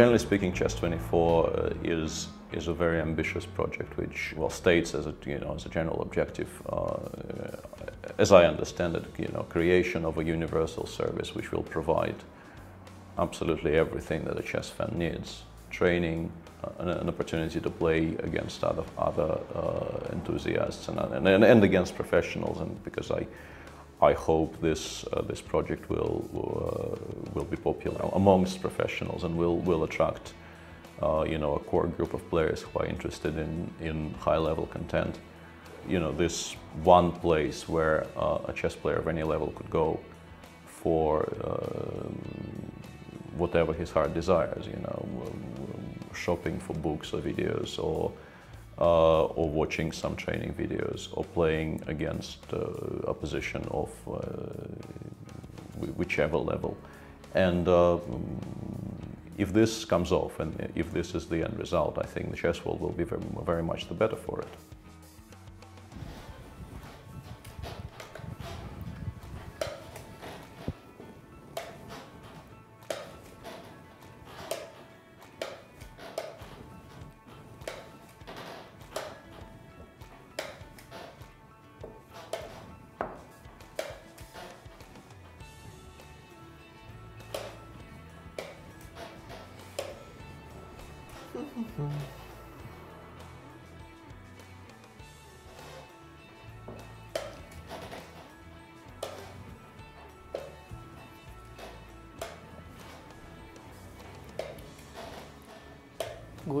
Generally speaking, Chess24 is a very ambitious project, which states as a general objective, as I understand it, creation of a universal service which will provide absolutely everything that a chess fan needs: training, an opportunity to play against other enthusiasts and against professionals. And because I hope this project will be popular amongst professionals and will attract a core group of players who are interested in high-level content. This one place where a chess player of any level could go for whatever his heart desires, shopping for books or videos, or watching some training videos, or playing against opposition of whichever level. And if this comes off, and if this is the end result, I think the chess world will be very, very much the better for it.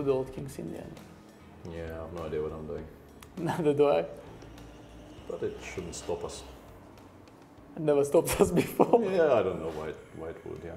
Good old King's Indian. Yeah, I have no idea what I'm doing. Neither do I. But it shouldn't stop us. It never stopped us before. Yeah, I don't know why it would, yeah.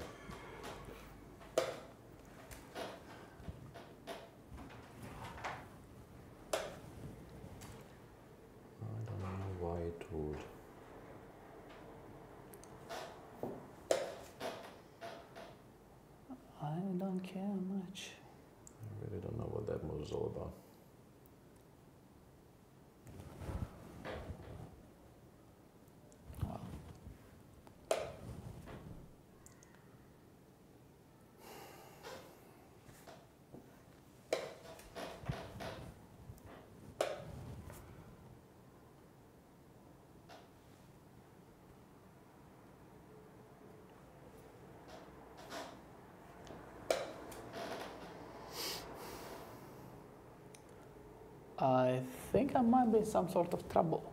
I think I might be in some sort of trouble.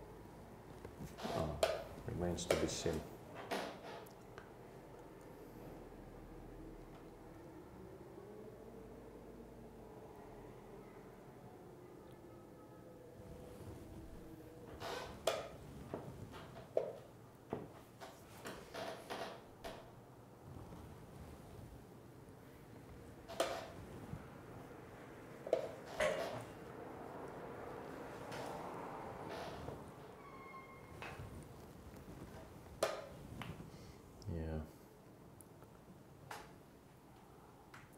Oh, remains to be seen.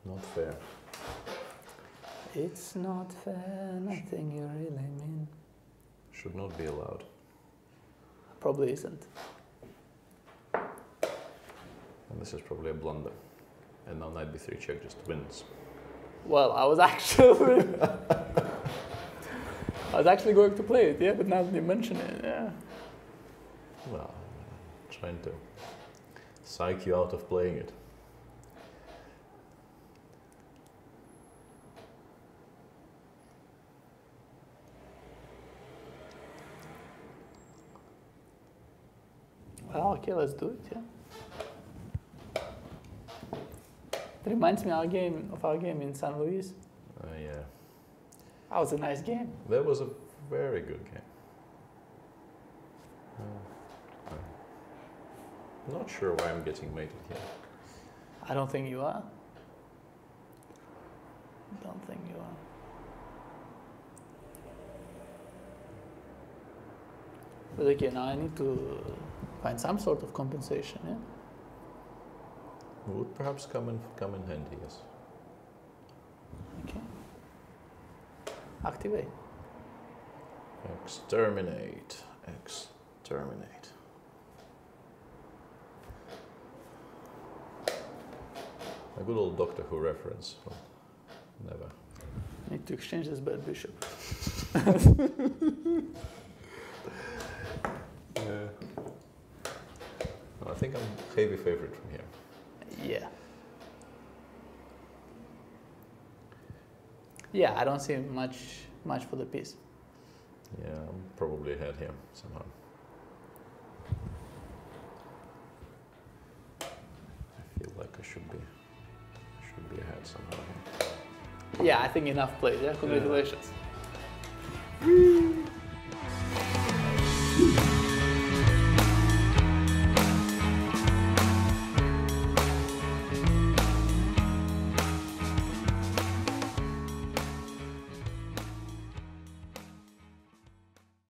Not fair. It's not fair, nothing you really mean. Should not be allowed. Probably isn't. And this is probably a blunder. And now knight b3 check just wins. Well, I was actually going to play it, yeah, but now that you mention it, yeah. Well, I'm trying to psych you out of playing it. Okay, let's do it, yeah. It reminds me of our game in San Luis. Oh, yeah. That was a nice game. That was a very good game. Not sure why I'm getting mated here. I don't think you are. Don't think you are. But okay, now I need to find some sort of compensation, yeah? Would perhaps come in handy, yes. Okay. Activate. Exterminate. Exterminate. A good old Doctor Who reference. But never. I need to exchange this bad bishop. I think I'm heavy favorite from here. Yeah. Yeah, I don't see much for the piece. Yeah, I'm probably ahead here somehow. I feel like I should be ahead somehow. Yeah, I think enough played. Yeah, congratulations.